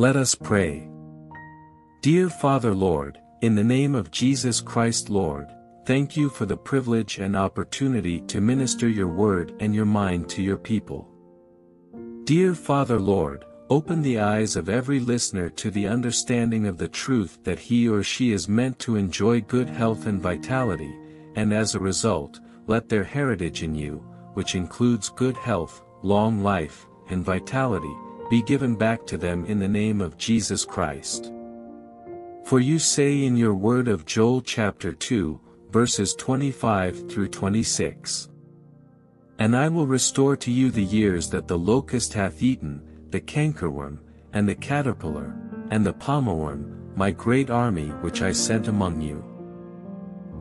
Let us pray. Dear Father Lord, in the name of Jesus Christ Lord, thank you for the privilege and opportunity to minister your word and your mind to your people. Dear Father Lord, open the eyes of every listener to the understanding of the truth that he or she is meant to enjoy good health and vitality, and as a result, let their heritage in you, which includes good health, long life, and vitality, be given back to them in the name of Jesus Christ. For you say in your word of Joel chapter 2, verses 25 through 26. And I will restore to you the years that the locust hath eaten, the cankerworm, and the caterpillar, and the pommel worm, my great army which I sent among you.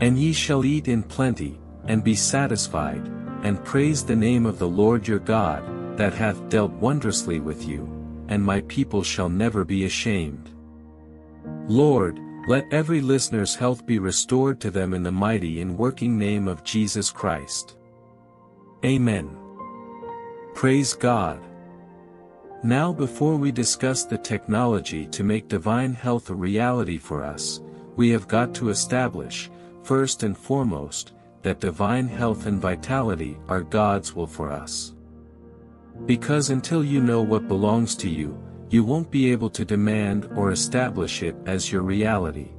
And ye shall eat in plenty, and be satisfied, and praise the name of the Lord your God, that hath dealt wondrously with you, and my people shall never be ashamed. Lord, let every listener's health be restored to them in the mighty and working name of Jesus Christ. Amen. Praise God. Now before we discuss the technology to make divine health a reality for us, we have got to establish, first and foremost, that divine health and vitality are God's will for us. Because until you know what belongs to you, you won't be able to demand or establish it as your reality.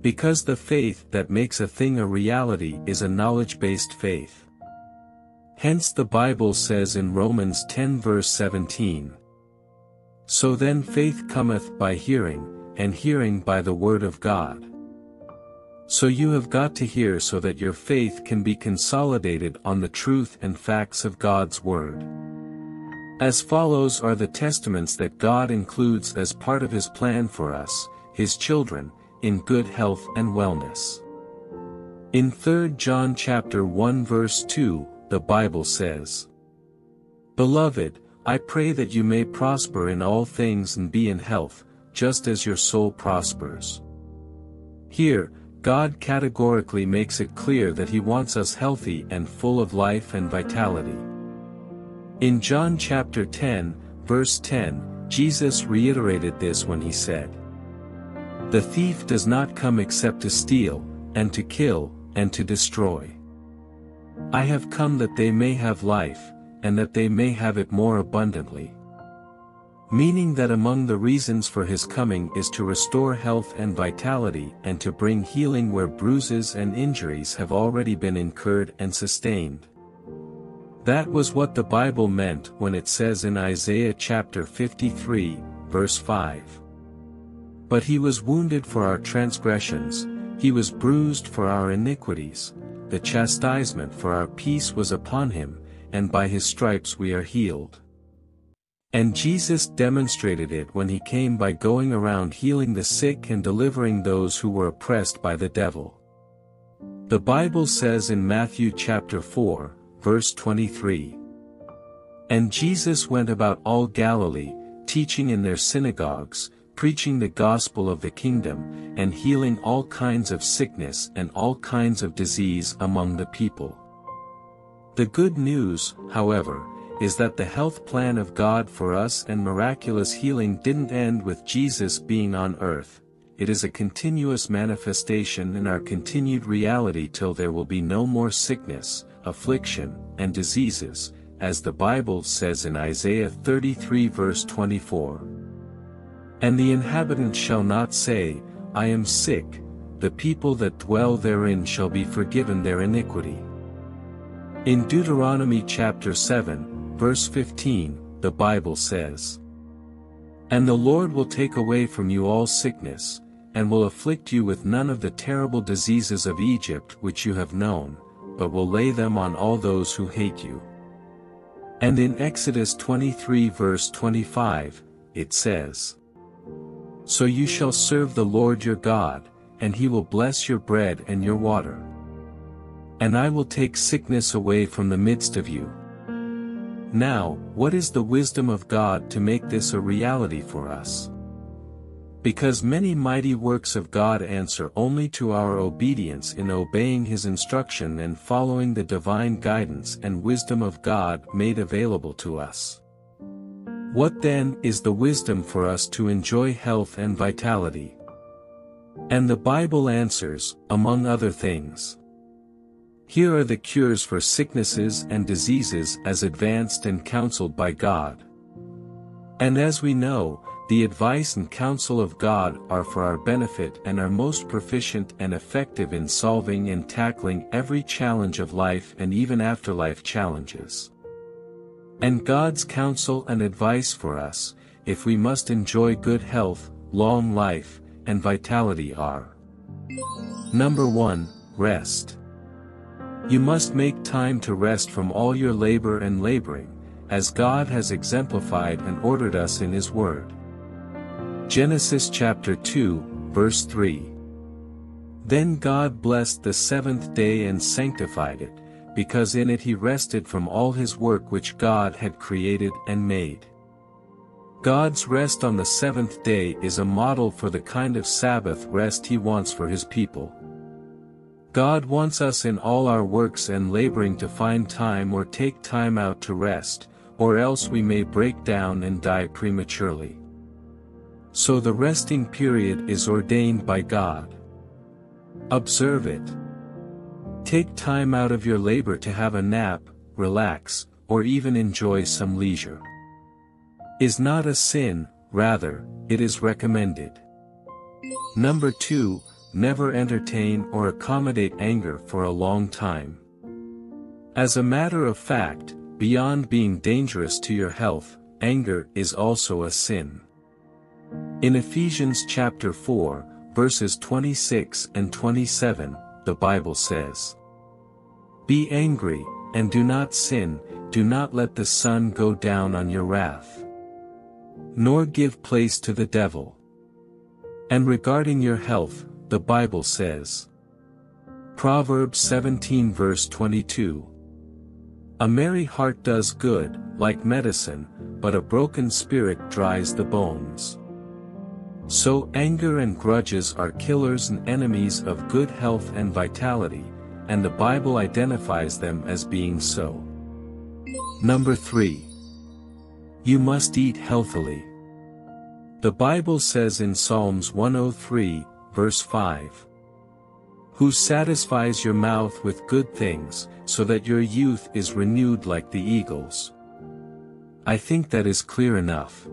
Because the faith that makes a thing a reality is a knowledge-based faith. Hence the Bible says in Romans 10 verse 17, "So then faith cometh by hearing, and hearing by the word of God." So you have got to hear so that your faith can be consolidated on the truth and facts of God's word. As follows are the testaments that God includes as part of his plan for us, his children, in good health and wellness. In 3 John chapter 1 verse 2, the Bible says, "Beloved, I pray that you may prosper in all things and be in health, just as your soul prospers." Here, God categorically makes it clear that he wants us healthy and full of life and vitality. In John chapter 10, verse 10, Jesus reiterated this when he said, "The thief does not come except to steal, and to kill, and to destroy. I have come that they may have life, and that they may have it more abundantly." Meaning that among the reasons for his coming is to restore health and vitality and to bring healing where bruises and injuries have already been incurred and sustained. That was what the Bible meant when it says in Isaiah chapter 53, verse 5. "But he was wounded for our transgressions, he was bruised for our iniquities. The chastisement for our peace was upon him, and by his stripes we are healed." And Jesus demonstrated it when he came by going around healing the sick and delivering those who were oppressed by the devil. The Bible says in Matthew chapter 4, verse 23, "And Jesus went about all Galilee, teaching in their synagogues, preaching the gospel of the kingdom, and healing all kinds of sickness and all kinds of disease among the people." The good news, however, is that the health plan of God for us and miraculous healing didn't end with Jesus being on earth. It is a continuous manifestation in our continued reality till there will be no more sickness, affliction, and diseases, as the Bible says in Isaiah 33 verse 24. "And the inhabitants shall not say, I am sick, the people that dwell therein shall be forgiven their iniquity." In Deuteronomy chapter 7, verse 15, the Bible says, "And the Lord will take away from you all sickness, and will afflict you with none of the terrible diseases of Egypt which you have known, but will lay them on all those who hate you." And in Exodus 23 verse 25, it says, "So you shall serve the Lord your God, and he will bless your bread and your water. And I will take sickness away from the midst of you." Now, what is the wisdom of God to make this a reality for us? Because many mighty works of God answer only to our obedience in obeying his instruction and following the divine guidance and wisdom of God made available to us. What then is the wisdom for us to enjoy health and vitality? And the Bible answers, among other things. Here are the cures for sicknesses and diseases as advanced and counseled by God. And as we know, the advice and counsel of God are for our benefit and are most proficient and effective in solving and tackling every challenge of life and even afterlife challenges. And God's counsel and advice for us, if we must enjoy good health, long life, and vitality are. Number 1, rest. You must make time to rest from all your labor and laboring, as God has exemplified and ordered us in His Word. Genesis chapter 2, verse 3. Then God blessed the seventh day and sanctified it, because in it He rested from all His work which God had created and made. God's rest on the seventh day is a model for the kind of Sabbath rest He wants for His people. God wants us in all our works and laboring to find time or take time out to rest, or else we may break down and die prematurely. So the resting period is ordained by God. Observe it. Take time out of your labor to have a nap, relax, or even enjoy some leisure. Is not a sin, rather, it is recommended. Number 2, never entertain or accommodate anger for a long time. As a matter of fact, beyond being dangerous to your health, anger is also a sin. In Ephesians chapter 4, verses 26 and 27, the Bible says, "Be angry, and do not sin, do not let the sun go down on your wrath, nor give place to the devil." And regarding your health, the Bible says, Proverbs 17 verse 22, "A merry heart does good, like medicine, but a broken spirit dries the bones." So anger and grudges are killers and enemies of good health and vitality, and the Bible identifies them as being so. Number 3. You must eat healthily. The Bible says in Psalms 103, verse 5, "Who satisfies your mouth with good things, so that your youth is renewed like the eagles." I think that is clear enough.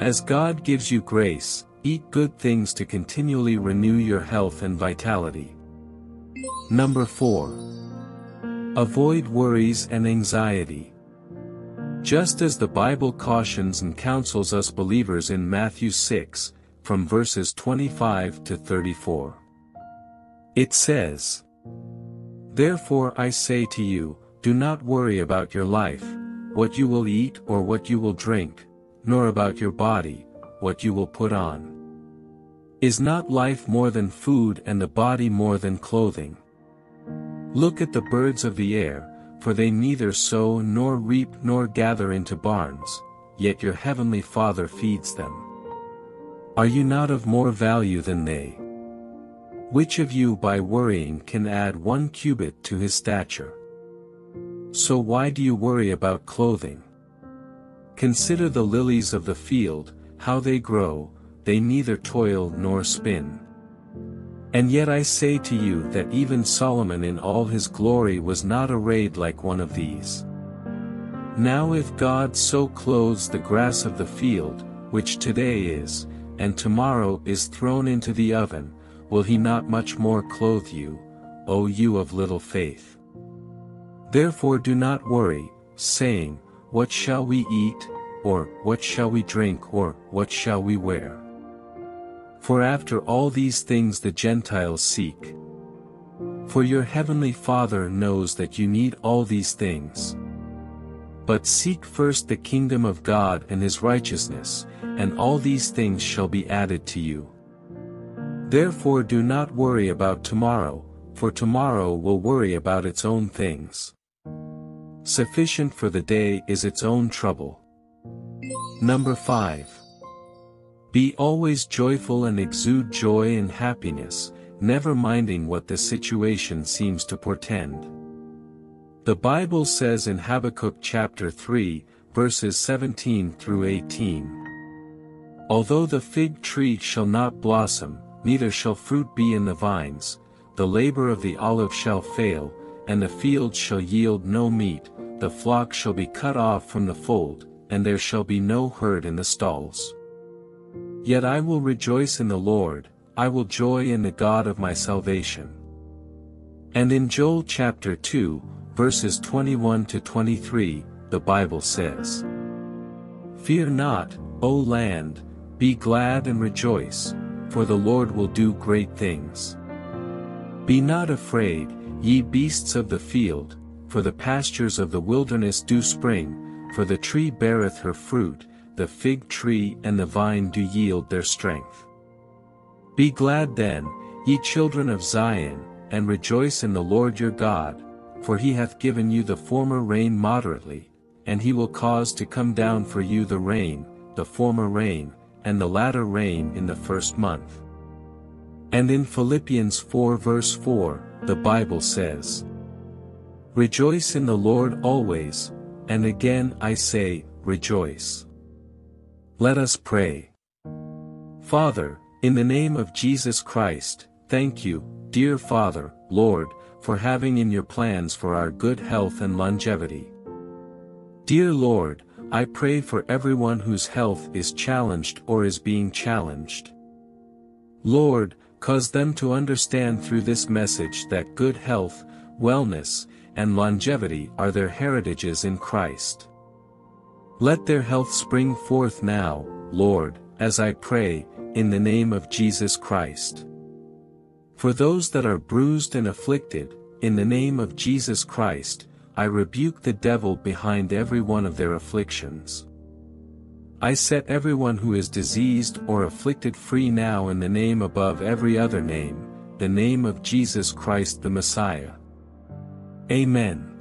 As God gives you grace, eat good things to continually renew your health and vitality. Number 4. Avoid worries and anxiety. Just as the Bible cautions and counsels us believers in Matthew 6, from verses 25 to 34. It says, "Therefore I say to you, do not worry about your life, what you will eat or what you will drink, nor about your body, what you will put on. Is not life more than food and the body more than clothing? Look at the birds of the air, for they neither sow nor reap nor gather into barns, yet your heavenly Father feeds them. Are you not of more value than they? Which of you by worrying can add 1 cubit to his stature? So why do you worry about clothing? Consider the lilies of the field, how they grow, they neither toil nor spin. And yet I say to you that even Solomon in all his glory was not arrayed like one of these. Now if God so clothes the grass of the field, which today is, and tomorrow is thrown into the oven, will he not much more clothe you, O you of little faith? Therefore do not worry, saying, what shall we eat, or what shall we drink, or what shall we wear? For after all these things the Gentiles seek. For your heavenly Father knows that you need all these things. But seek first the kingdom of God and His righteousness, and all these things shall be added to you. Therefore do not worry about tomorrow, for tomorrow will worry about its own things. Sufficient for the day is its own trouble." Number 5. Be always joyful and exude joy and happiness, never minding what the situation seems to portend. The Bible says in Habakkuk chapter 3, verses 17 through 18. Although the fig tree shall not blossom, neither shall fruit be in the vines, the labor of the olive shall fail, and the field shall yield no meat, the flock shall be cut off from the fold, and there shall be no herd in the stalls. Yet I will rejoice in the Lord, I will joy in the God of my salvation. And in Joel chapter 2, verses 21 to 23, the Bible says, Fear not, O land, be glad and rejoice, for the Lord will do great things. Be not afraid, ye beasts of the field, for the pastures of the wilderness do spring, for the tree beareth her fruit, the fig tree and the vine do yield their strength. Be glad then, ye children of Zion, and rejoice in the Lord your God, for he hath given you the former rain moderately, and he will cause to come down for you the rain, the former rain, and the latter rain in the first month. And in Philippians 4 verse 4, the Bible says, Rejoice in the Lord always, and again I say, rejoice. Let us pray. Father, in the name of Jesus Christ, thank you, dear Father, Lord, for having in your plans for our good health and longevity. Dear Lord, I pray for everyone whose health is challenged or is being challenged. Lord, cause them to understand through this message that good health, wellness, and longevity are their heritages in Christ. Let their health spring forth now, Lord, as I pray, in the name of Jesus Christ. For those that are bruised and afflicted, in the name of Jesus Christ, I rebuke the devil behind every one of their afflictions. I set everyone who is diseased or afflicted free now in the name above every other name, the name of Jesus Christ the Messiah. Amen.